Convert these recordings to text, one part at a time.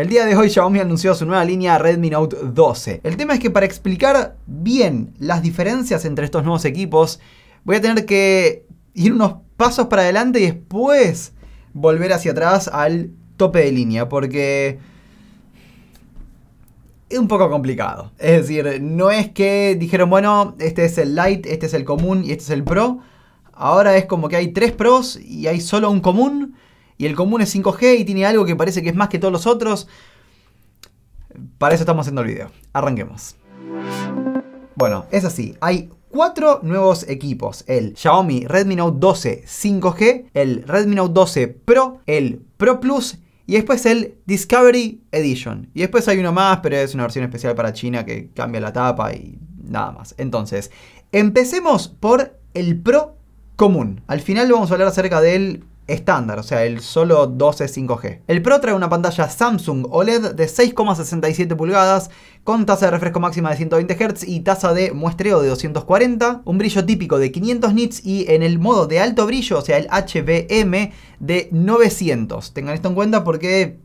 El día de hoy Xiaomi anunció su nueva línea Redmi Note 12. El tema es que para explicar bien las diferencias entre estos nuevos equipos, voy a tener que ir unos pasos para adelante y después volver hacia atrás al tope de línea, porque es un poco complicado. Es decir, no es que dijeron, bueno, este es el Lite, este es el común y este es el Pro. Ahora es como que hay tres Pros y hay solo un común. Y el común es 5G y tiene algo que parece que es más que todos los otros. Para eso estamos haciendo el video. Arranquemos. Bueno, es así. Hay 4 nuevos equipos. El Xiaomi Redmi Note 12 5G, el Redmi Note 12 Pro, el Pro Plus y después el Discovery Edition. Y después hay uno más, pero es una versión especial para China que cambia la tapa y nada más. Entonces, empecemos por el Pro común. Al final vamos a hablar acerca del estándar, o sea, el solo 12 5G. El Pro trae una pantalla Samsung OLED de 6,67 pulgadas con tasa de refresco máxima de 120 Hz y tasa de muestreo de 240, un brillo típico de 500 nits y en el modo de alto brillo, o sea, el HBM de 900. Tengan esto en cuenta porque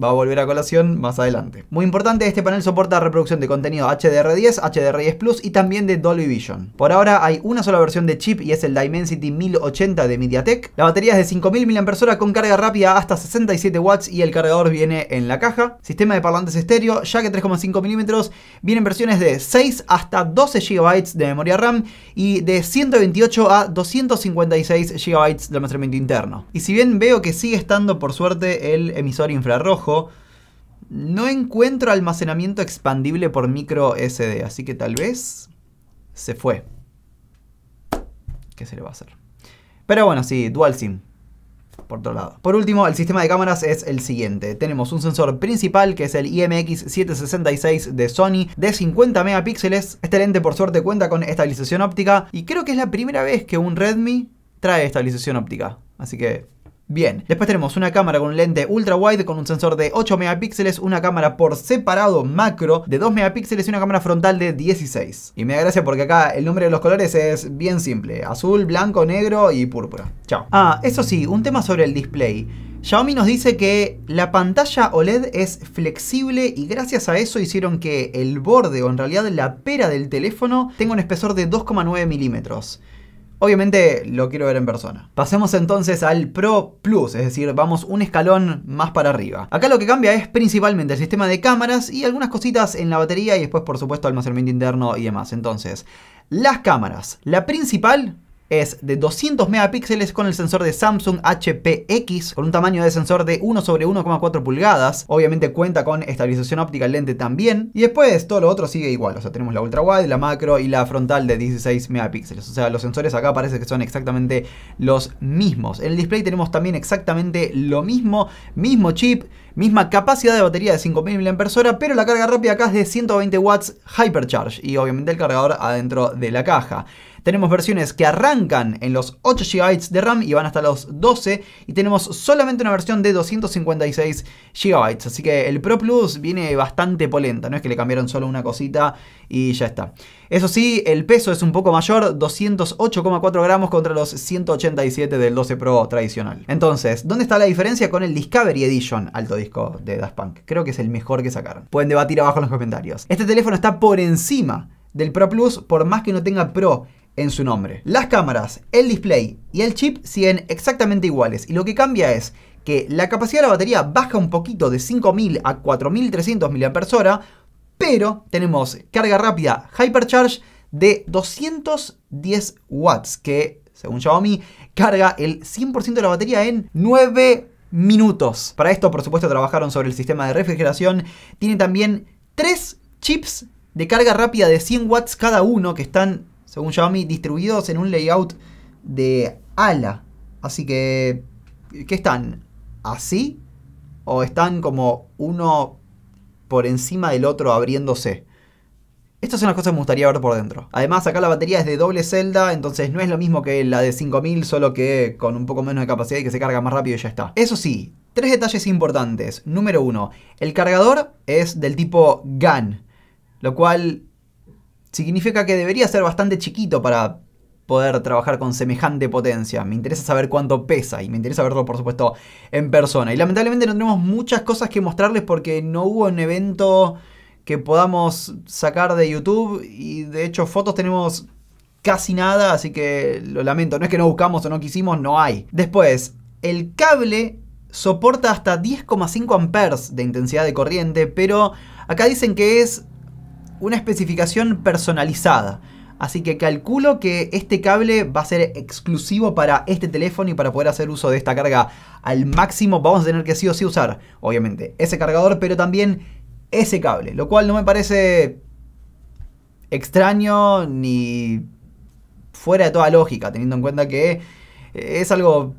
va a volver a colación más adelante. Muy importante, este panel soporta reproducción de contenido HDR10, HDR10 Plus y también de Dolby Vision. Por ahora hay una sola versión de chip y es el Dimensity 1080 de MediaTek. La batería es de 5000 mAh con carga rápida hasta 67 watts y el cargador viene en la caja. Sistema de parlantes estéreo, jack de 3,5 mm, vienen versiones de 6 hasta 12 GB de memoria RAM y de 128 a 256 GB de almacenamiento interno. Y si bien veo que sigue estando, por suerte, el emisor infrarrojo, no encuentro almacenamiento expandible por micro SD, así que tal vez se fue. ¿Qué se le va a hacer? Pero bueno, sí, dual SIM por otro lado. Por último, el sistema de cámaras es el siguiente. Tenemos un sensor principal que es el IMX766 de Sony de 50 megapíxeles. Este lente por suerte cuenta con estabilización óptica y creo que es la primera vez que un Redmi trae estabilización óptica, así que bien. Después tenemos una cámara con un lente ultra wide con un sensor de 8 megapíxeles, una cámara por separado macro de 2 megapíxeles y una cámara frontal de 16. Y me da gracia porque acá el nombre de los colores es bien simple: azul, blanco, negro y púrpura. Chao. Ah, eso sí, un tema sobre el display. Xiaomi nos dice que la pantalla OLED es flexible y gracias a eso hicieron que el borde, o en realidad la pera del teléfono, tenga un espesor de 2,9 milímetros. Obviamente lo quiero ver en persona. Pasemos entonces al Pro Plus, es decir, vamos un escalón más para arriba. Acá lo que cambia es principalmente el sistema de cámaras y algunas cositas en la batería y después, por supuesto, almacenamiento interno y demás. Entonces, las cámaras. La principal es de 200 megapíxeles con el sensor de Samsung HPX con un tamaño de sensor de 1/1,4 pulgadas. Obviamente cuenta con estabilización óptica el lente también. Y después todo lo otro sigue igual, o sea, tenemos la ultra wide, la macro y la frontal de 16 megapíxeles. O sea, los sensores acá parece que son exactamente los mismos. En el display tenemos también exactamente lo mismo, mismo chip, misma capacidad de batería de 5000 mAh, pero la carga rápida acá es de 120 watts HyperCharge y obviamente el cargador adentro de la caja. Tenemos versiones que arrancan en los 8 GB de RAM y van hasta los 12. Y tenemos solamente una versión de 256 GB. Así que el Pro Plus viene bastante polenta. No es que le cambiaron solo una cosita y ya está. Eso sí, el peso es un poco mayor. 208,4 gramos contra los 187 del 12 Pro tradicional. Entonces, ¿dónde está la diferencia con el Discovery Edition? Alto disco de Daft Punk. Creo que es el mejor que sacaron. Pueden debatir abajo en los comentarios. Este teléfono está por encima del Pro Plus por más que no tenga Pro en su nombre. Las cámaras, el display y el chip siguen exactamente iguales y lo que cambia es que la capacidad de la batería baja un poquito de 5000 a 4300 mAh, pero tenemos carga rápida Hypercharge de 210 watts que, según Xiaomi, carga el 100% de la batería en 9 minutos. Para esto, por supuesto, trabajaron sobre el sistema de refrigeración. Tiene también 3 chips de carga rápida de 100 watts cada uno que están, según Xiaomi, distribuidos en un layout de ala. Así que, ¿qué están? ¿Así? ¿O están como uno por encima del otro abriéndose? Estas son las cosas que me gustaría ver por dentro. Además, acá la batería es de doble celda, entonces no es lo mismo que la de 5000, solo que con un poco menos de capacidad y que se carga más rápido y ya está. Eso sí, 3 detalles importantes. Número 1, el cargador es del tipo GAN, lo cual significa que debería ser bastante chiquito para poder trabajar con semejante potencia. Me interesa saber cuánto pesa y me interesa verlo, por supuesto, en persona. Y lamentablemente no tenemos muchas cosas que mostrarles porque no hubo un evento que podamos sacar de YouTube y de hecho fotos tenemos casi nada, así que lo lamento. No es que no buscamos o no quisimos, no hay. Después, el cable soporta hasta 10,5 amperes de intensidad de corriente, pero acá dicen que es una especificación personalizada. Así que calculo que este cable va a ser exclusivo para este teléfono y para poder hacer uso de esta carga al máximo vamos a tener que sí o sí usar, obviamente, ese cargador, pero también ese cable. Lo cual no me parece extraño ni fuera de toda lógica, teniendo en cuenta que es algo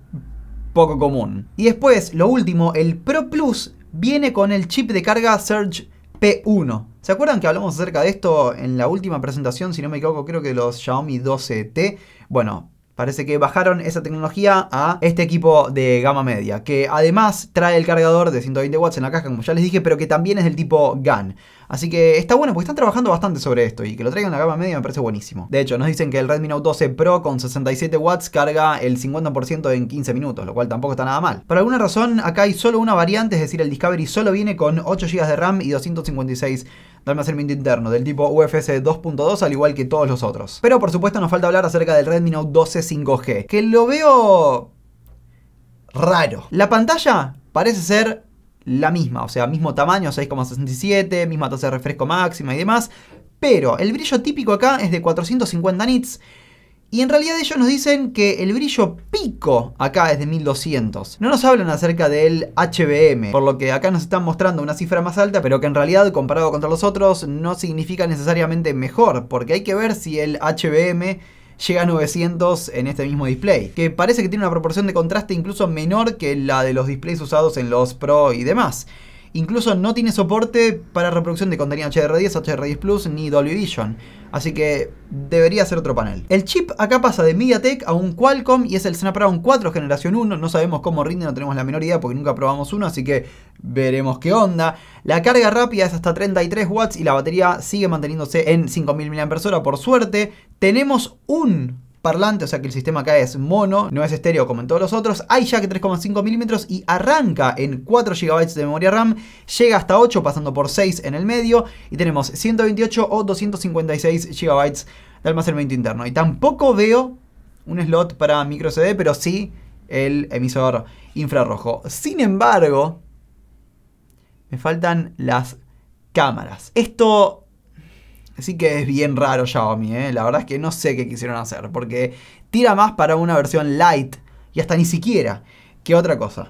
poco común. Y después, lo último, el Pro Plus viene con el chip de carga Surge P1. ¿Se acuerdan que hablamos acerca de esto en la última presentación? Si no me equivoco, creo que los Xiaomi 12T. Bueno, parece que bajaron esa tecnología a este equipo de gama media, que además trae el cargador de 120 watts en la caja, como ya les dije, pero que también es del tipo GAN. Así que está bueno, porque están trabajando bastante sobre esto y que lo traigan a la gama media me parece buenísimo. De hecho, nos dicen que el Redmi Note 12 Pro con 67 watts carga el 50% en 15 minutos, lo cual tampoco está nada mal. Por alguna razón, acá hay solo una variante, es decir, el Discovery solo viene con 8 GB de RAM y 256 de almacenamiento interno, del tipo UFS 2.2, al igual que todos los otros. Pero por supuesto nos falta hablar acerca del Redmi Note 12 5G, que lo veo raro. La pantalla parece ser la misma, o sea, mismo tamaño, 6,67, misma tasa de refresco máxima y demás, pero el brillo típico acá es de 450 nits, y en realidad ellos nos dicen que el brillo pico acá es de 1200. No nos hablan acerca del HBM, por lo que acá nos están mostrando una cifra más alta, pero que en realidad comparado contra los otros no significa necesariamente mejor, porque hay que ver si el HBM llega a 900 en este mismo display, que parece que tiene una proporción de contraste incluso menor que la de los displays usados en los Pro y demás. Incluso no tiene soporte para reproducción de contenido HDR10, HDR10 Plus ni Dolby Vision. Así que debería ser otro panel. El chip acá pasa de MediaTek a un Qualcomm y es el Snapdragon 4 generación 1. No sabemos cómo rinde, no tenemos la menor idea porque nunca probamos uno, así que veremos qué onda. La carga rápida es hasta 33 watts y la batería sigue manteniéndose en 5000 mAh por suerte. Tenemos un parlante, o sea que el sistema acá es mono, no es estéreo como en todos los otros. Hay jack 3,5 milímetros y arranca en 4 GB de memoria RAM, llega hasta 8 pasando por 6 en el medio y tenemos 128 o 256 GB de almacenamiento interno. Y tampoco veo un slot para micro SD, pero sí el emisor infrarrojo. Sin embargo, me faltan las cámaras. Esto sí que es bien raro Xiaomi, La verdad es que no sé qué quisieron hacer, porque tira más para una versión light y hasta ni siquiera que otra cosa.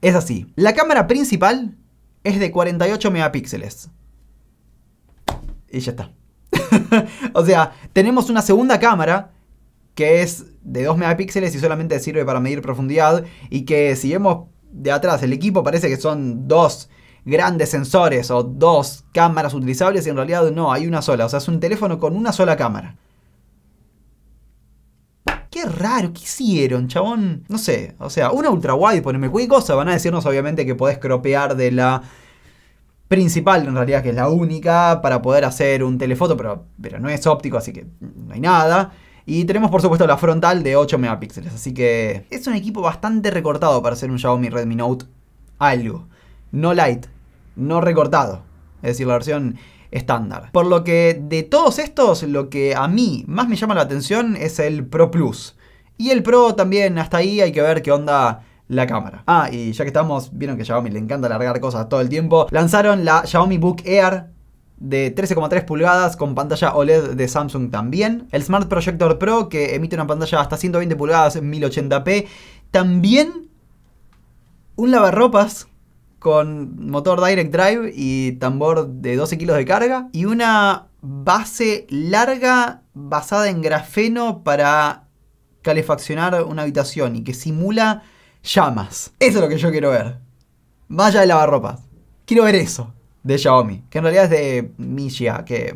Es así. La cámara principal es de 48 megapíxeles. Y ya está. O sea, tenemos una segunda cámara que es de 2 megapíxeles y solamente sirve para medir profundidad. Y que si vemos de atrás el equipo parece que son dos grandes sensores o dos cámaras utilizables y en realidad no, hay una sola, o sea es un teléfono con una sola cámara. Qué raro, ¿qué hicieron, chabón? No sé, o sea, una ultrawide, poneme cualquier cosa, van a decirnos obviamente que podés cropear de la principal, en realidad que es la única, para poder hacer un telefoto, pero no es óptico, así que no hay nada. Y tenemos por supuesto la frontal de 8 megapíxeles, así que es un equipo bastante recortado para ser un Xiaomi Redmi Note algo. No light, no recortado, es decir, la versión estándar. Por lo que de todos estos, lo que a mí más me llama la atención es el Pro Plus. Y el Pro también, hasta ahí hay que ver qué onda la cámara. Ah, y ya que estamos, vieron que a Xiaomi le encanta largar cosas todo el tiempo. Lanzaron la Xiaomi Book Air de 13,3 pulgadas con pantalla OLED de Samsung también. El Smart Projector Pro que emite una pantalla hasta 120 pulgadas en 1080p. También un lavarropas con motor Direct Drive y tambor de 12 kilos de carga. Y una base larga basada en grafeno para calefaccionar una habitación y que simula llamas. Eso es lo que yo quiero ver. Vaya de lavarropas. Quiero ver eso de Xiaomi, que en realidad es de Miya, que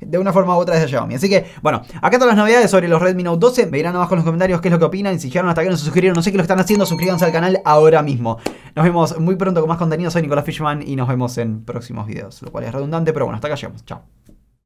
de una forma u otra es de Xiaomi. Así que, bueno, acá todas las novedades sobre los Redmi Note 12. Me dirán abajo en los comentarios qué es lo que opinan. Si llegaron hasta acá no se suscribieron, no sé qué lo están haciendo. Suscríbanse al canal ahora mismo. Nos vemos muy pronto con más contenido. Soy Nicolás Fischman y nos vemos en próximos videos. Lo cual es redundante, pero bueno, hasta acá llegamos. Chao.